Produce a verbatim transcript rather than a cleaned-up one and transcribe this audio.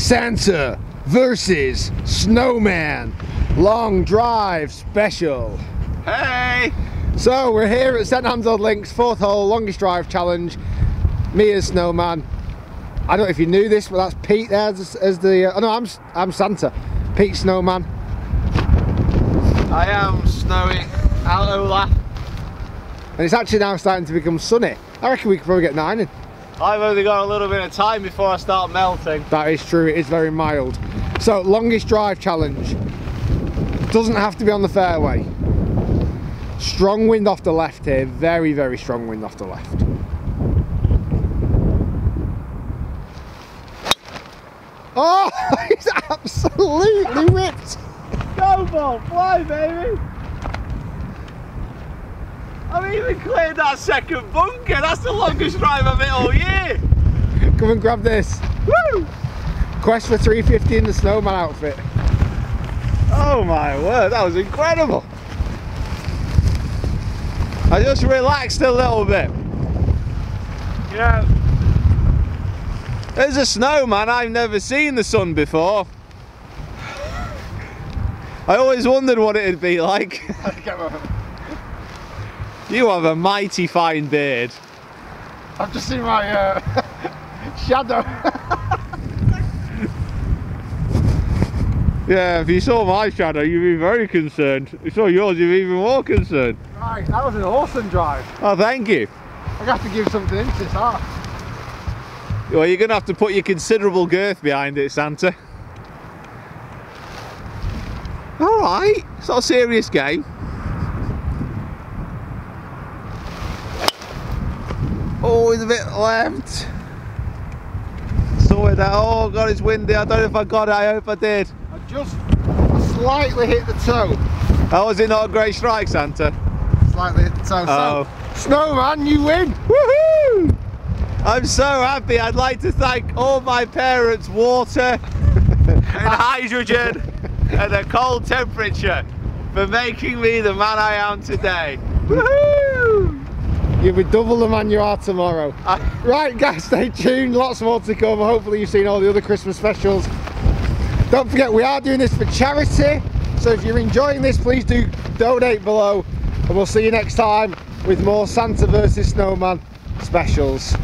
Sansa versus Snowman long drive special. Hey! So we're here at St Andrews Links, fourth hole, longest drive challenge. Me as Snowman. I don't know if you knew this, but that's Pete there as, as the. Uh, oh no, I'm I'm Santa. Pete Snowman. I am snowy. Alola. And it's actually now starting to become sunny. I reckon we could probably get nine in. I've only got a little bit of time before I start melting. That is true, it is very mild. So, longest drive challenge. Doesn't have to be on the fairway. Strong wind off the left here, very, very strong wind off the left. Oh, he's absolutely ripped. Go ball, fly baby. I've even cleared that second bunker, that's the longest drive I've hit all year. Come and grab this. Woo! Quest for three fifty in the Snowman outfit. Oh my word, that was incredible. I just relaxed a little bit. Yeah. There's a snowman, I've never seen the sun before. I always wondered what it'd be like. You have a mighty fine beard. I've just seen my uh, shadow. Yeah, if you saw my shadow, you'd be very concerned. If you saw yours, you'd be even more concerned. Right, that was an awesome drive. Oh, thank you. I have to give something into this art. Well, you're going to have to put your considerable girth behind it, Santa. All right, it's not a serious game. Oh, he's a bit left. Saw it there. Oh God, it's windy. I don't know if I got it. I hope I did. I just slightly hit the toe. Oh, was it not a great strike, Santa? Slightly hit the toe. Oh. So, Snowman, you win. Woohoo! I'm so happy. I'd like to thank all my parents' water and hydrogen and a cold temperature for making me the man I am today. Woohoo! You'll be double the man you are tomorrow. I right guys, stay tuned, lots more to come. Hopefully you've seen all the other Christmas specials. Don't forget, we are doing this for charity, so if you're enjoying this, please do donate below, and we'll see you next time with more Santa versus Snowman specials.